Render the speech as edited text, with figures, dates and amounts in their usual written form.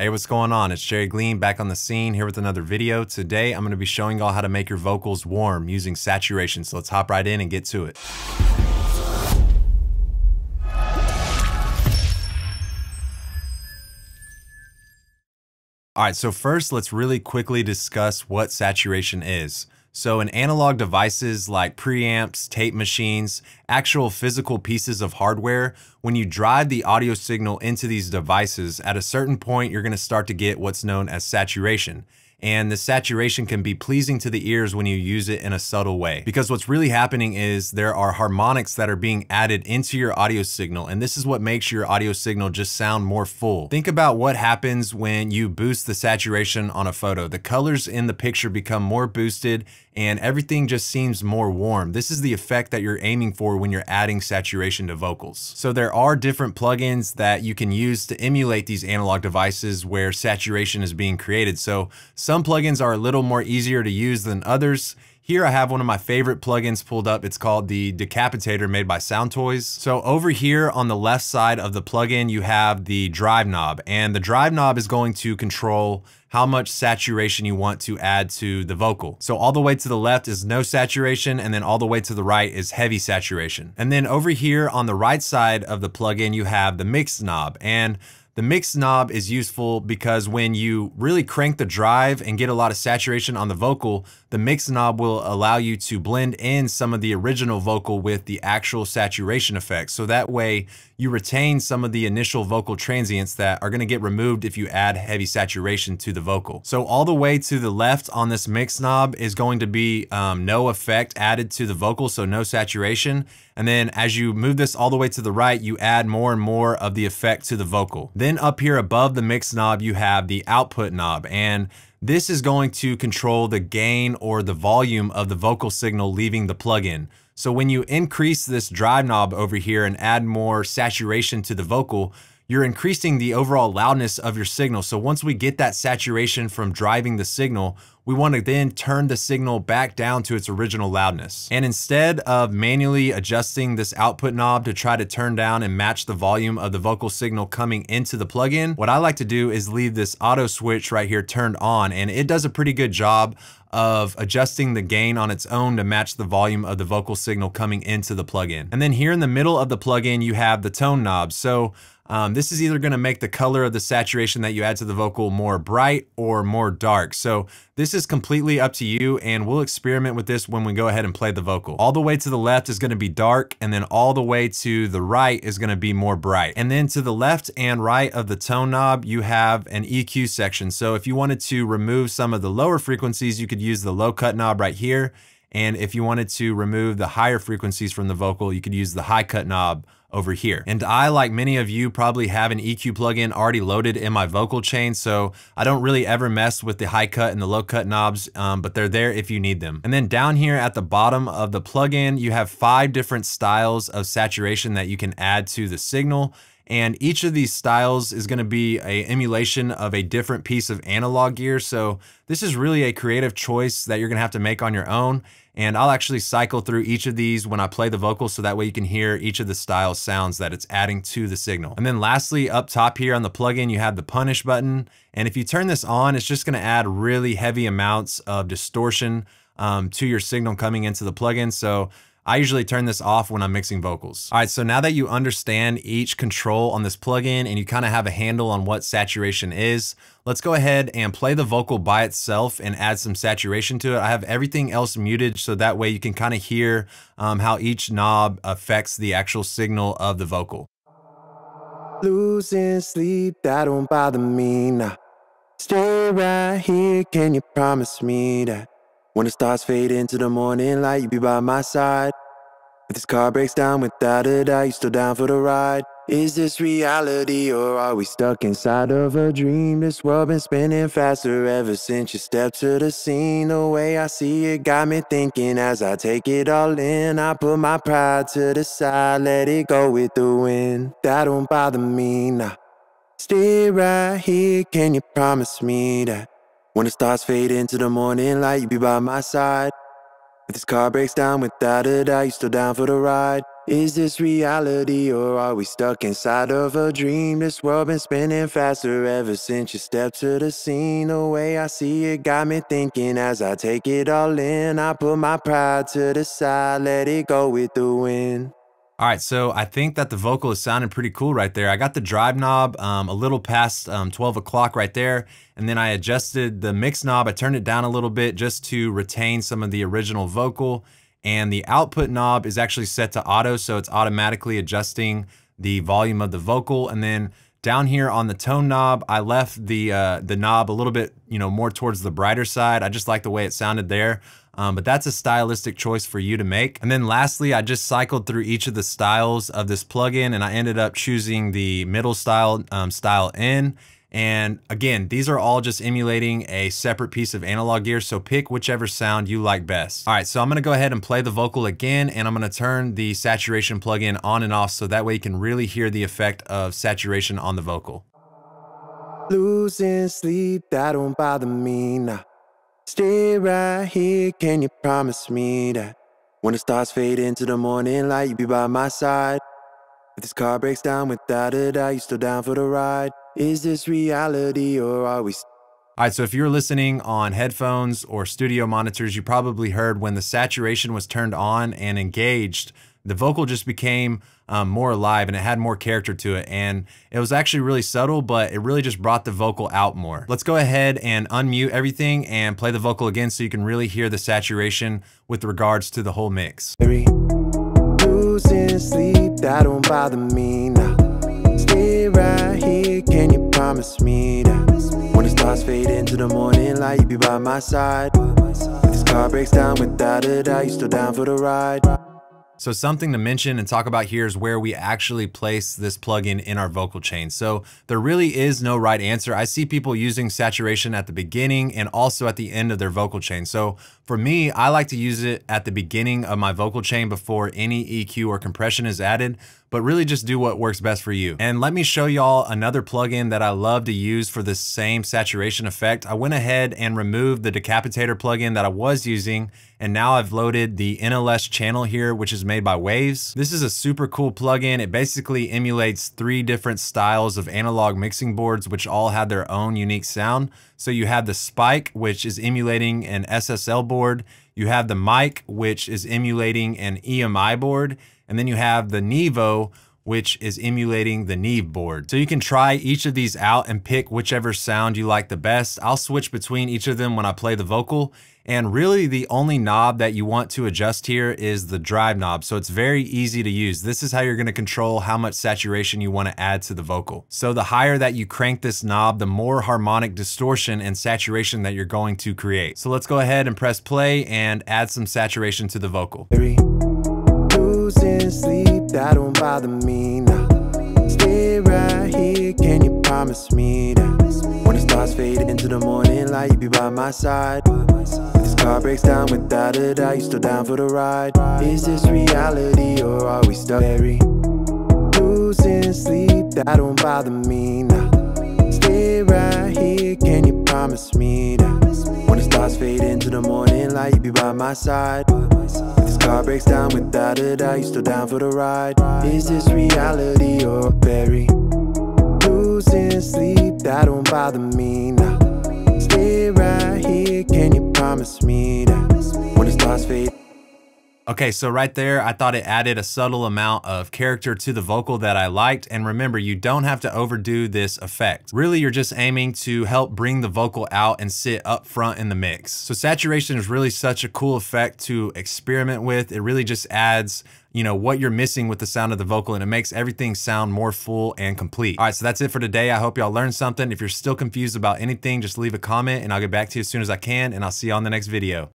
Hey, what's going on? It's Jerry Glean back on the scene here with another video. Today, I'm going to be showing y'all how to make your vocals warm using saturation. So let's hop right in and get to it. All right, so first, let's really quickly discuss what saturation is. So in analog devices like preamps, tape machines, actual physical pieces of hardware, when you drive the audio signal into these devices, at a certain point, you're going to start to get what's known as saturation. And the saturation can be pleasing to the ears when you use it in a subtle way. Because what's really happening is there are harmonics that are being added into your audio signal, and this is what makes your audio signal just sound more full. Think about what happens when you boost the saturation on a photo. The colors in the picture become more boosted and everything just seems more warm. This is the effect that you're aiming for when you're adding saturation to vocals. So there are different plugins that you can use to emulate these analog devices where saturation is being created. So some plugins are a little more easier to use than others. Here I have one of my favorite plugins pulled up. It's called the Decapitator, made by Soundtoys. So over here on the left side of the plugin, you have the drive knob, and the drive knob is going to control how much saturation you want to add to the vocal. So all the way to the left is no saturation, and then all the way to the right is heavy saturation. And then over here on the right side of the plugin, you have the mix knob, and the mix knob is useful because when you really crank the drive and get a lot of saturation on the vocal, the mix knob will allow you to blend in some of the original vocal with the actual saturation effects. So that way you retain some of the initial vocal transients that are going to get removed if you add heavy saturation to the vocal. So all the way to the left on this mix knob is going to be no effect added to the vocal, so no saturation. And then as you move this all the way to the right, you add more and more of the effect to the vocal. Then up here above the mix knob, you have the output knob, and this is going to control the gain or the volume of the vocal signal leaving the plugin. So when you increase this drive knob over here and add more saturation to the vocal, you're increasing the overall loudness of your signal. So once we get that saturation from driving the signal, we want to then turn the signal back down to its original loudness. And instead of manually adjusting this output knob to try to turn down and match the volume of the vocal signal coming into the plugin, what I like to do is leave this auto switch right here turned on, and it does a pretty good job of adjusting the gain on its own to match the volume of the vocal signal coming into the plugin. And then here in the middle of the plugin, you have the tone knob. So this is either going to make the color of the saturation that you add to the vocal more bright or more dark. So this is completely up to you, and we'll experiment with this when we go ahead and play the vocal. All the way to the left is going to be dark, and then all the way to the right is going to be more bright. And then to the left and right of the tone knob, you have an EQ section. So if you wanted to remove some of the lower frequencies, you could use the low cut knob right here. And if you wanted to remove the higher frequencies from the vocal, you could use the high cut knob over here. And I, like many of you, probably have an EQ plugin already loaded in my vocal chain, so I don't really ever mess with the high cut and the low cut knobs, but they're there if you need them. And then down here at the bottom of the plugin, you have 5 different styles of saturation that you can add to the signal. And each of these styles is going to be an emulation of a different piece of analog gear. So this is really a creative choice that you're going to have to make on your own. And I'll actually cycle through each of these when I play the vocal, so that way you can hear each of the style sounds that it's adding to the signal. And then lastly, up top here on the plugin, you have the punish button. And if you turn this on, it's just going to add really heavy amounts of distortion to your signal coming into the plugin. So I usually turn this off when I'm mixing vocals. All right, so now that you understand each control on this plugin and you kind of have a handle on what saturation is, let's go ahead and play the vocal by itself and add some saturation to it. I have everything else muted so that way you can kind of hear how each knob affects the actual signal of the vocal. Losing sleep, that don't bother me now. Stay right here, can you promise me that? When the stars fade into the morning light, you be by my side. If this car breaks down without a doubt, you still down for the ride. Is this reality or are we stuck inside of a dream? This world been spinning faster ever since you stepped to the scene. The way I see it got me thinking as I take it all in. I put my pride to the side, let it go with the wind. That don't bother me, nah. Stay right here, can you promise me that? When the stars fade into the morning light, you be by my side. If this car breaks down without a doubt, you still down for the ride. Is this reality or are we stuck inside of a dream? This world been spinning faster ever since you stepped to the scene. The way I see it got me thinking as I take it all in. I put my pride to the side, let it go with the wind. All right, so I think that the vocal is sounding pretty cool right there. I got the drive knob a little past 12 o'clock right there, and then I adjusted the mix knob. I turned it down a little bit just to retain some of the original vocal, and the output knob is actually set to auto, so it's automatically adjusting the volume of the vocal. And then down here on the tone knob, I left the knob a little bit, you know, more towards the brighter side. I just like the way it sounded there. But that's a stylistic choice for you to make. And then lastly, I just cycled through each of the styles of this plugin, and I ended up choosing the middle style, style N. And again, these are all just emulating a separate piece of analog gear, so pick whichever sound you like best. All right, so I'm gonna go ahead and play the vocal again, and I'm gonna turn the saturation plugin on and off so that way you can really hear the effect of saturation on the vocal. Losing sleep, that don't bother me now. Stay right here, can you promise me that when the stars fade into the morning light, you'll be by my side? If this car breaks down without a doubt, you still down for the ride? Is this reality or are we... All right, so if you're listening on headphones or studio monitors, you probably heard when the saturation was turned on and engaged, the vocal just became more alive, and it had more character to it. And it was actually really subtle, but it really just brought the vocal out more. Let's go ahead and unmute everything and play the vocal again so you can really hear the saturation with regards to the whole mix. Losing sleep, that don't bother me now. Stay right here, can you promise me that when the stars fade into the morning light, you be by my side? If this car breaks down without a doubt, you still down for the ride? So something to mention and talk about here is where we actually place this plugin in our vocal chain. So there really is no right answer. I see people using saturation at the beginning and also at the end of their vocal chain. So for me, I like to use it at the beginning of my vocal chain before any EQ or compression is added, but really just do what works best for you. And let me show y'all another plugin that I love to use for the same saturation effect. I went ahead and removed the Decapitator plugin that I was using, and now I've loaded the NLS Channel here, which is made by Waves. This is a super cool plugin. It basically emulates 3 different styles of analog mixing boards, which all have their own unique sound. So you have the spike, which is emulating an SSL board. You have the mic, which is emulating an EMI board. And then you have the Neve, which is emulating the Neve board. So you can try each of these out and pick whichever sound you like the best. I'll switch between each of them when I play the vocal. And really the only knob that you want to adjust here is the drive knob. So it's very easy to use. This is how you're gonna control how much saturation you wanna add to the vocal. So the higher that you crank this knob, the more harmonic distortion and saturation that you're going to create. So let's go ahead and press play and add some saturation to the vocal. Losing sleep, that don't bother me now. Stay right here, can you promise me that when the stars fade into the morning light, you be by my side? If this car breaks down without a doubt, you still down for the ride? Is this reality or are we stuck? Losing sleep, that don't bother me now. Stay right here, can you promise me that when the stars fade into the morning light, you be by my side? If this car breaks down without a doubt, you still down for the ride? Is this reality or very? Losing sleep, that don't bother me now. Stay right here, can you promise me that when the stars fade? Okay, so right there, I thought it added a subtle amount of character to the vocal that I liked. And remember, you don't have to overdo this effect. Really, you're just aiming to help bring the vocal out and sit up front in the mix. So saturation is really such a cool effect to experiment with. It really just adds, you know, what you're missing with the sound of the vocal, and it makes everything sound more full and complete. All right, so that's it for today. I hope y'all learned something. If you're still confused about anything, just leave a comment and I'll get back to you as soon as I can, and I'll see you on the next video.